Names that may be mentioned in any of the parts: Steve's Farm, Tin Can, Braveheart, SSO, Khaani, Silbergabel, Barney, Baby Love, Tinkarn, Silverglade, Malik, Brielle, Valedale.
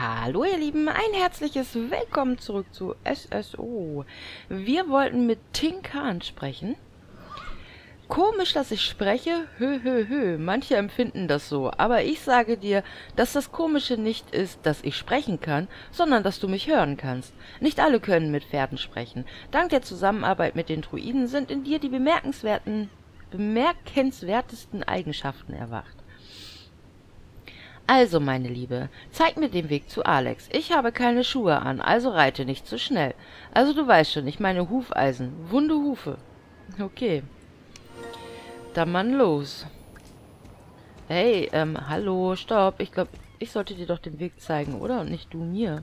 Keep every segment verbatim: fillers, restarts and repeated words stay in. Hallo ihr Lieben, ein herzliches Willkommen zurück zu S S O. Wir wollten mit Tin Can sprechen. Komisch, dass ich spreche, hö hö hö, manche empfinden das so, aber ich sage dir, dass das Komische nicht ist, dass ich sprechen kann, sondern dass du mich hören kannst. Nicht alle können mit Pferden sprechen. Dank der Zusammenarbeit mit den Druiden sind in dir die bemerkenswerten, bemerkenswertesten Eigenschaften erwacht. Also, meine Liebe, zeig mir den Weg zu Alex. Ich habe keine Schuhe an, also reite nicht zu schnell. Also du weißt schon, ich meine Hufeisen, wunde Hufe. Okay. Dann man los. Hey, ähm, hallo, stopp. Ich glaube, ich sollte dir doch den Weg zeigen, oder? Und nicht du mir.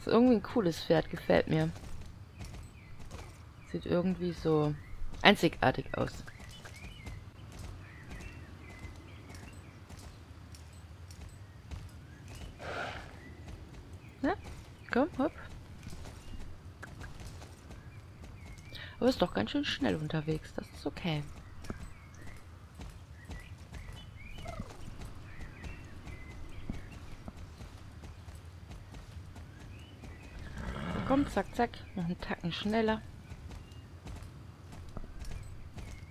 Ist irgendwie ein cooles Pferd, gefällt mir. Sieht irgendwie so einzigartig aus. Na, komm, hopp. Aber ist doch ganz schön schnell unterwegs, das ist okay. So, komm, zack, zack, noch einen Tacken schneller.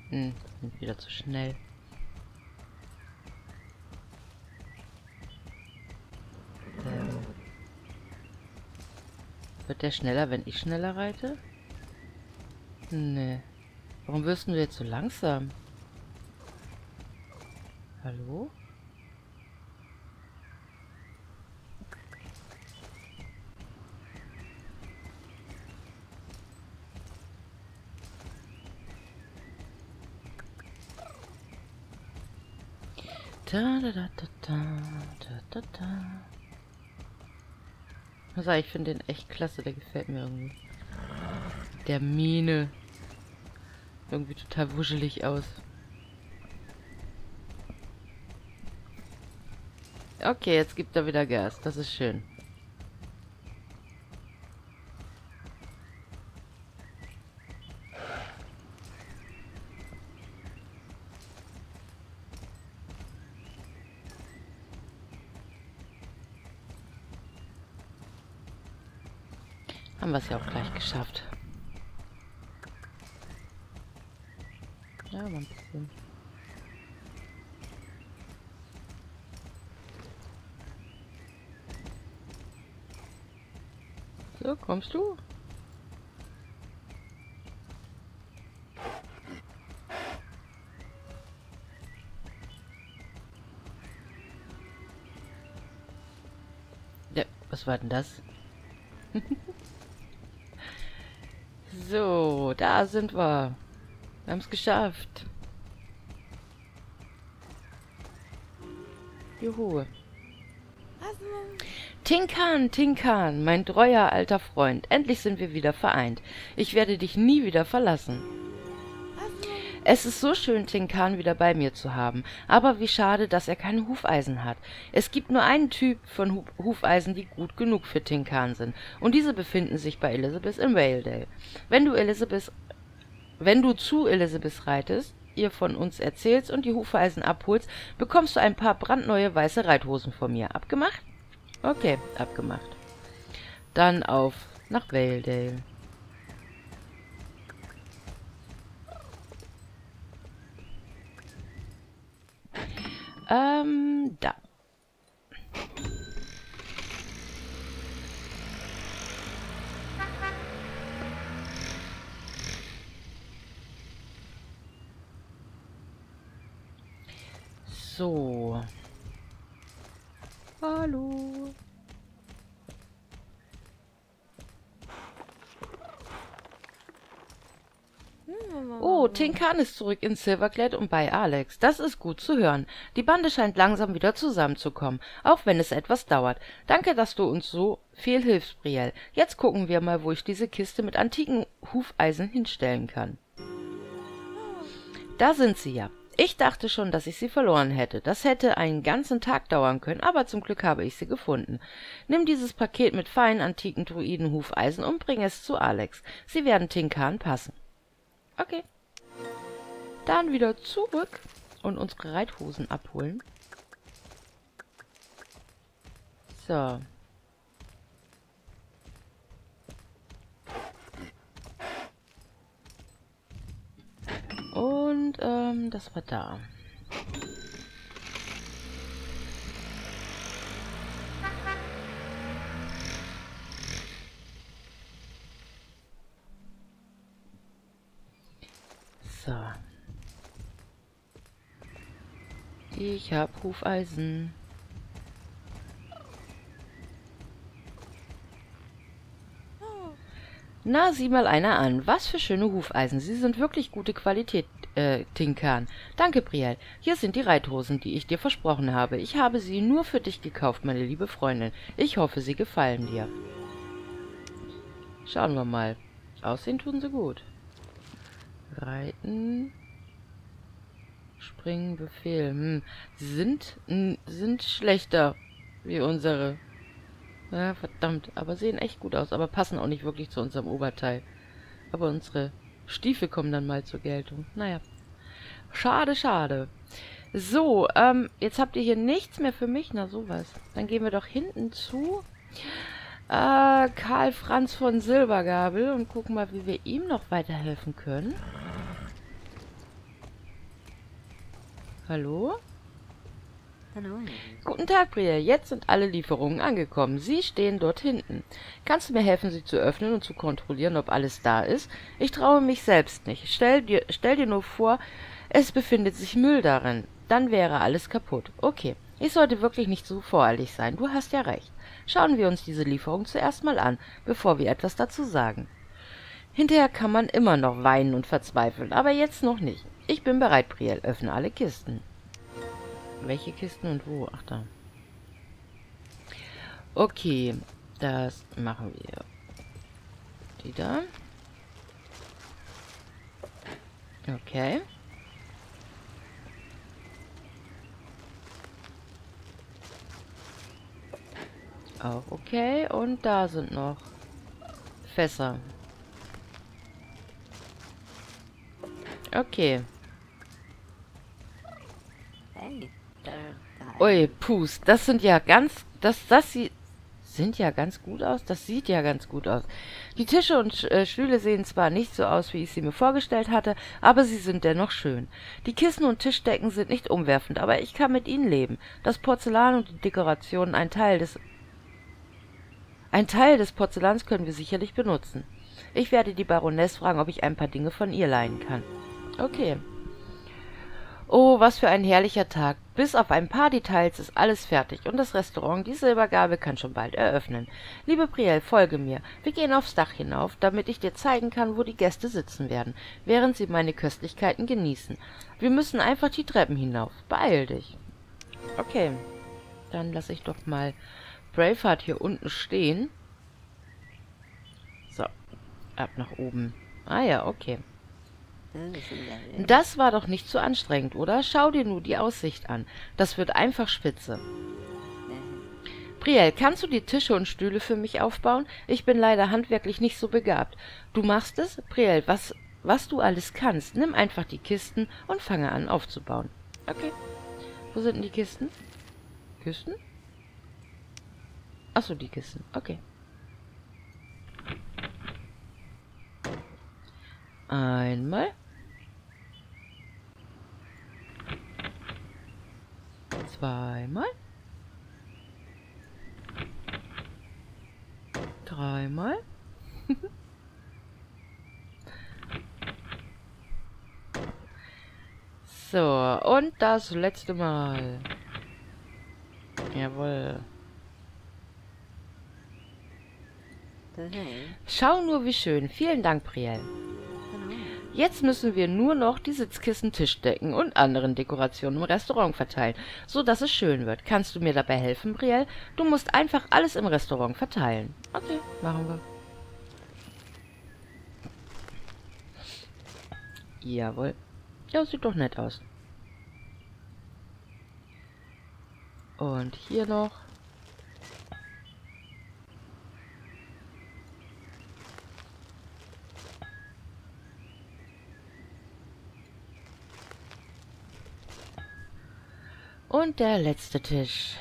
Hm, sind wieder zu schnell. Äh. Wird der schneller, wenn ich schneller reite? Nee. Warum wirst du jetzt so langsam? Hallo? Da, da, da, da, da, da, da. Also, ich finde den echt klasse, der gefällt mir irgendwie. Der Mine. Irgendwie total wuschelig aus. Okay, jetzt gibt er wieder Gas, das ist schön. Haben wir es ja auch gleich geschafft. Ja, mal ein bisschen. So, kommst du? Ja, was war denn das? So, da sind wir. Wir haben es geschafft. Juhu. Tin Can, Tin Can, mein treuer alter Freund. Endlich sind wir wieder vereint. Ich werde dich nie wieder verlassen. Es ist so schön, Tin Can wieder bei mir zu haben. Aber wie schade, dass er keine Hufeisen hat. Es gibt nur einen Typ von Huf Hufeisen, die gut genug für Tin Can sind. Und diese befinden sich bei Elizabeth in Valedale. Wenn du Elizabeth... Wenn du zu Elizabeth reitest, ihr von uns erzählst und die Hufeisen abholst, bekommst du ein paar brandneue weiße Reithosen von mir. Abgemacht? Okay, abgemacht. Dann auf nach Valedale. Ähm, da. So. Hallo. Oh, Tin Can ist zurück in Silverglade und bei Alex. Das ist gut zu hören. Die Bande scheint langsam wieder zusammenzukommen, auch wenn es etwas dauert. Danke, dass du uns so viel hilfst, Brielle. Jetzt gucken wir mal, wo ich diese Kiste mit antiken Hufeisen hinstellen kann. Da sind sie ja. Ich dachte schon, dass ich sie verloren hätte. Das hätte einen ganzen Tag dauern können, aber zum Glück habe ich sie gefunden. Nimm dieses Paket mit feinen, antiken Druidenhufeisen und bring es zu Alex. Sie werden Tin Can passen. Okay. Dann wieder zurück und unsere Reithosen abholen. So. Und ähm, das war da. So. Ich hab Hufeisen. Na, sieh mal einer an. Was für schöne Hufeisen. Sie sind wirklich gute Qualität, äh, Tinkarn. Danke, Brielle. Hier sind die Reithosen, die ich dir versprochen habe. Ich habe sie nur für dich gekauft, meine liebe Freundin. Ich hoffe, sie gefallen dir. Schauen wir mal. Aussehen tun sie gut. Reiten. Springen, Befehl. Hm. Sind, sind schlechter wie unsere. Ja, verdammt. Aber sehen echt gut aus. Aber passen auch nicht wirklich zu unserem Oberteil. Aber unsere Stiefel kommen dann mal zur Geltung. Naja. Schade, schade. So, ähm, jetzt habt ihr hier nichts mehr für mich. Na, sowas. Dann gehen wir doch hinten zu äh, Karl Franz von Silbergabel und gucken mal, wie wir ihm noch weiterhelfen können. Hallo? Hallo. Guten Tag, Brielle. Jetzt sind alle Lieferungen angekommen. Sie stehen dort hinten. Kannst du mir helfen, sie zu öffnen und zu kontrollieren, ob alles da ist? Ich traue mich selbst nicht. Stell dir, stell dir nur vor, es befindet sich Müll darin. Dann wäre alles kaputt. Okay. Ich sollte wirklich nicht so voreilig sein. Du hast ja recht. Schauen wir uns diese Lieferung zuerst mal an, bevor wir etwas dazu sagen. Hinterher kann man immer noch weinen und verzweifeln, aber jetzt noch nicht. Ich bin bereit, Brielle. Öffne alle Kisten. Welche Kisten und wo? Ach, da. Okay, das machen wir. Die da. Okay. Auch okay. Und da sind noch Fässer. Okay. Ui, Puss, das sind ja ganz, das, das sieht, sind ja ganz gut aus, das sieht ja ganz gut aus. Die Tische und äh, Stühle sehen zwar nicht so aus, wie ich sie mir vorgestellt hatte, aber sie sind dennoch schön. Die Kissen und Tischdecken sind nicht umwerfend, aber ich kann mit ihnen leben. Das Porzellan und die Dekorationen, ein Teil des, ein Teil des Porzellans können wir sicherlich benutzen. Ich werde die Baroness fragen, ob ich ein paar Dinge von ihr leihen kann. Okay. Oh, was für ein herrlicher Tag. Bis auf ein paar Details ist alles fertig und das Restaurant, die Silbergabel, kann schon bald eröffnen. Liebe Brielle, folge mir. Wir gehen aufs Dach hinauf, damit ich dir zeigen kann, wo die Gäste sitzen werden, während sie meine Köstlichkeiten genießen. Wir müssen einfach die Treppen hinauf. Beeil dich. Okay. Dann lasse ich doch mal Braveheart hier unten stehen. So. Ab nach oben. Ah ja, okay. Das war doch nicht zu anstrengend, oder? Schau dir nur die Aussicht an. Das wird einfach spitze. Brielle, kannst du die Tische und Stühle für mich aufbauen? Ich bin leider handwerklich nicht so begabt. Du machst es? Brielle, was, was du alles kannst. Nimm einfach die Kisten und fange an aufzubauen. Okay. Wo sind denn die Kisten? Kisten? Achso, die Kisten. Okay. Einmal. Zweimal. Dreimal. So, und das letzte Mal. Jawohl. Schau nur, wie schön. Vielen Dank, Brielle. Jetzt müssen wir nur noch die Sitzkissen, Tischdecken und anderen Dekorationen im Restaurant verteilen, so dass es schön wird. Kannst du mir dabei helfen, Brielle? Du musst einfach alles im Restaurant verteilen. Okay, machen wir. Jawohl. Ja, sieht doch nett aus. Und hier noch. Und der letzte Tisch.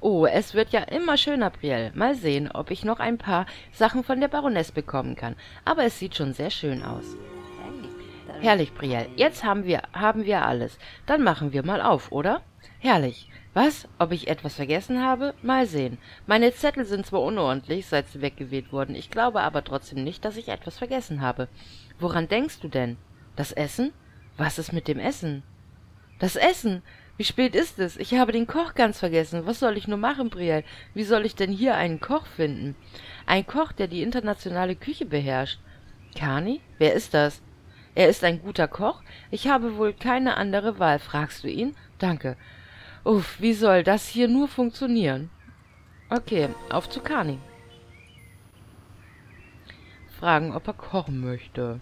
Oh, es wird ja immer schöner, Brielle. Mal sehen, ob ich noch ein paar Sachen von der Baroness bekommen kann. Aber es sieht schon sehr schön aus. Herrlich, Brielle. Jetzt haben wir, haben wir alles. Dann machen wir mal auf, oder? Herrlich. Was? Ob ich etwas vergessen habe? Mal sehen. Meine Zettel sind zwar unordentlich, seit sie weggeweht wurden. Ich glaube aber trotzdem nicht, dass ich etwas vergessen habe. Woran denkst du denn? Das Essen? Was ist mit dem Essen? Das Essen? Wie spät ist es? Ich habe den Koch ganz vergessen. Was soll ich nur machen, Brielle? Wie soll ich denn hier einen Koch finden? Ein Koch, der die internationale Küche beherrscht. Khaani? Wer ist das? Er ist ein guter Koch? Ich habe wohl keine andere Wahl. Fragst du ihn? Danke. Uff, wie soll das hier nur funktionieren? Okay, auf zu Khaani. Fragen, ob er kochen möchte.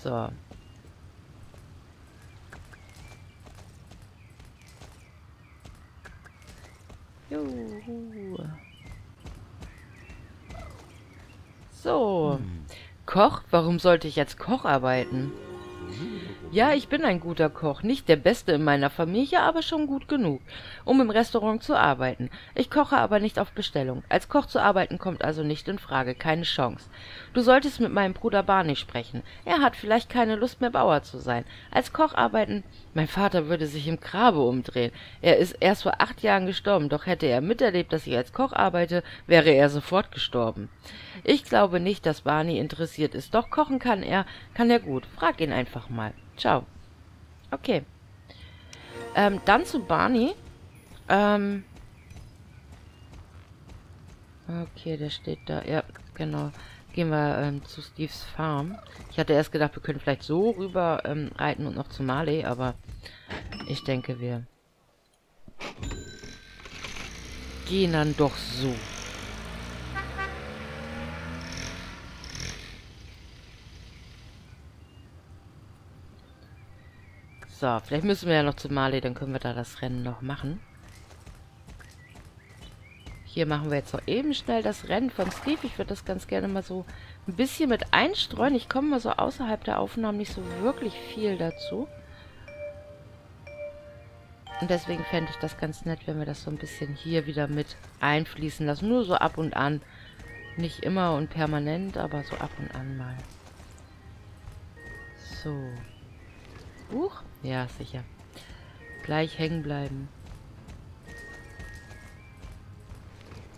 So. Juhu. So. Hm. Koch? Warum sollte ich jetzt Koch arbeiten? Ja, ich bin ein guter Koch. Nicht der Beste in meiner Familie, aber schon gut genug, um im Restaurant zu arbeiten. Ich koche aber nicht auf Bestellung. Als Koch zu arbeiten kommt also nicht in Frage. Keine Chance. Du solltest mit meinem Bruder Barney sprechen. Er hat vielleicht keine Lust mehr, Bauer zu sein. Als Koch arbeiten... Mein Vater würde sich im Grabe umdrehen. Er ist erst vor acht Jahren gestorben, doch hätte er miterlebt, dass ich als Koch arbeite, wäre er sofort gestorben. Ich glaube nicht, dass Barney interessiert ist, doch kochen kann er, kann er gut. Frag ihn einfach mal. Ciao. Okay. Ähm, dann zu Barney. Ähm. Okay, der steht da. Ja, genau. Gehen wir ähm, zu Steve's Farm. Ich hatte erst gedacht, wir können vielleicht so rüber ähm, reiten und noch zu Marley, aber ich denke, wir gehen dann doch so. So, vielleicht müssen wir ja noch zu Marley, dann können wir da das Rennen noch machen. Hier machen wir jetzt noch eben schnell das Rennen von Steve. Ich würde das ganz gerne mal so ein bisschen mit einstreuen. Ich komme mal so außerhalb der Aufnahmen nicht so wirklich viel dazu. Und deswegen fände ich das ganz nett, wenn wir das so ein bisschen hier wieder mit einfließen lassen. Nur so ab und an. Nicht immer und permanent, aber so ab und an mal. So. Huch. Ja, sicher. Gleich hängen bleiben.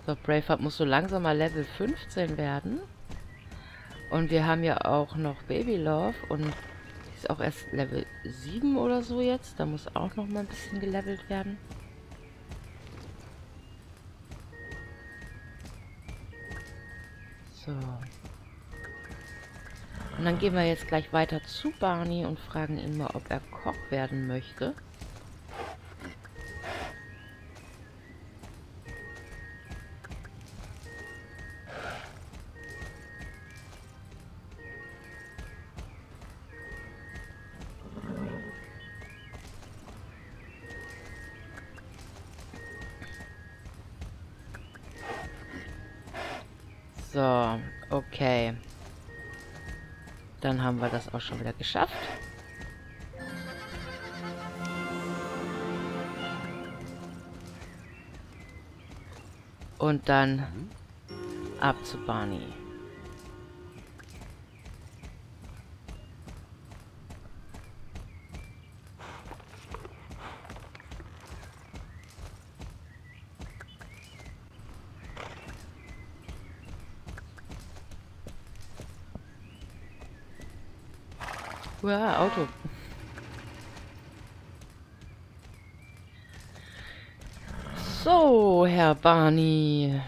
So, Braveheart muss so langsam mal Level fünfzehn werden. Und wir haben ja auch noch Baby Love und die ist auch erst Level sieben oder so jetzt. Da muss auch noch mal ein bisschen gelevelt werden. So. Und dann gehen wir jetzt gleich weiter zu Barney und fragen ihn mal, ob er Koch werden möchte. So, okay. Dann haben wir das auch schon wieder geschafft. Und dann ab zu Barney. Uah, Auto. So, Herr Barney.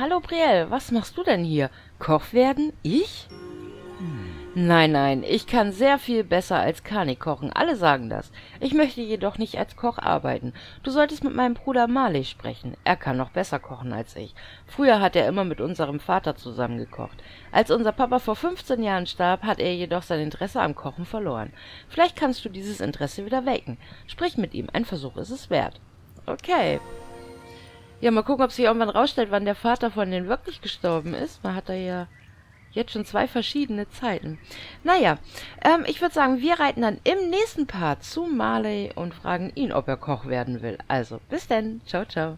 Hallo, Brielle. Was machst du denn hier? Koch werden? Ich? Hm. Nein, nein, ich kann sehr viel besser als Khaani kochen, alle sagen das. Ich möchte jedoch nicht als Koch arbeiten. Du solltest mit meinem Bruder Malik sprechen, er kann noch besser kochen als ich. Früher hat er immer mit unserem Vater zusammen gekocht. Als unser Papa vor fünfzehn Jahren starb, hat er jedoch sein Interesse am Kochen verloren. Vielleicht kannst du dieses Interesse wieder wecken. Sprich mit ihm, ein Versuch ist es wert. Okay. Ja, mal gucken, ob sich irgendwann rausstellt, wann der Vater von denen wirklich gestorben ist. Man hat da ja jetzt schon zwei verschiedene Zeiten. Naja, ähm, ich würde sagen, wir reiten dann im nächsten Part zu Malik und fragen ihn, ob er Koch werden will. Also, bis denn. Ciao, ciao.